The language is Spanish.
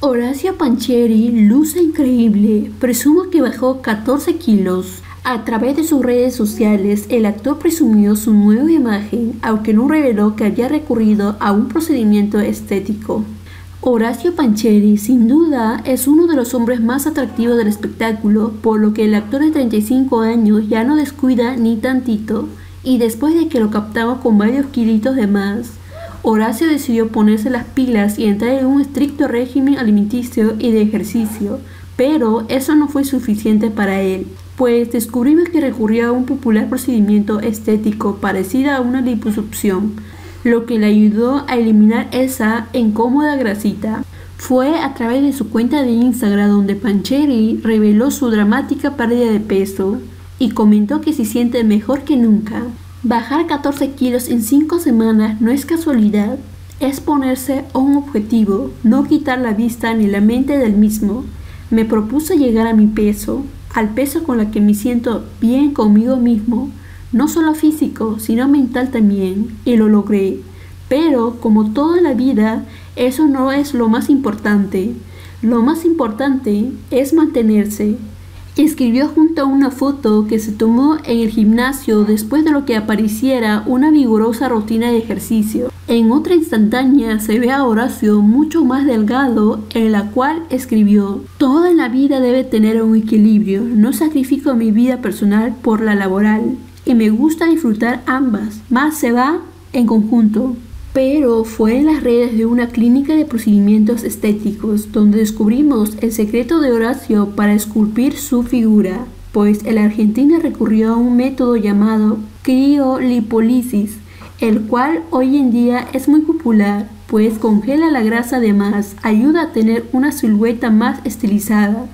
Horacio Pancheri luce increíble, presumo que bajó 14 kilos. A través de sus redes sociales, el actor presumió su nueva imagen, aunque no reveló que había recurrido a un procedimiento estético. Horacio Pancheri, sin duda, es uno de los hombres más atractivos del espectáculo, por lo que el actor de 35 años ya no descuida ni tantito, y después de que lo captaba con varios kilitos de más, Horacio decidió ponerse las pilas y entrar en un estricto régimen alimenticio y de ejercicio, pero eso no fue suficiente para él. Pues descubrimos que recurrió a un popular procedimiento estético parecido a una liposucción, lo que le ayudó a eliminar esa incómoda grasita. Fue a través de su cuenta de Instagram donde Pancheri reveló su dramática pérdida de peso y comentó que se siente mejor que nunca. Bajar 14 kilos en 5 semanas no es casualidad, es ponerse un objetivo, no quitar la vista ni la mente del mismo. Me propuse llegar a mi peso, al peso con el que me siento bien conmigo mismo, no solo físico, sino mental también, y lo logré. Pero, como toda la vida, eso no es lo más importante. Lo más importante es mantenerse. Escribió junto a una foto que se tomó en el gimnasio después de lo que apareciera una vigorosa rutina de ejercicio. En otra instantánea se ve a Horacio mucho más delgado, en la cual escribió: toda la vida debe tener un equilibrio, no sacrifico mi vida personal por la laboral y me gusta disfrutar ambas, más se va en conjunto. Pero fue en las redes de una clínica de procedimientos estéticos donde descubrimos el secreto de Horacio para esculpir su figura, pues el argentino recurrió a un método llamado criolipolisis, el cual hoy en día es muy popular, pues congela la grasa de más, ayuda a tener una silueta más estilizada.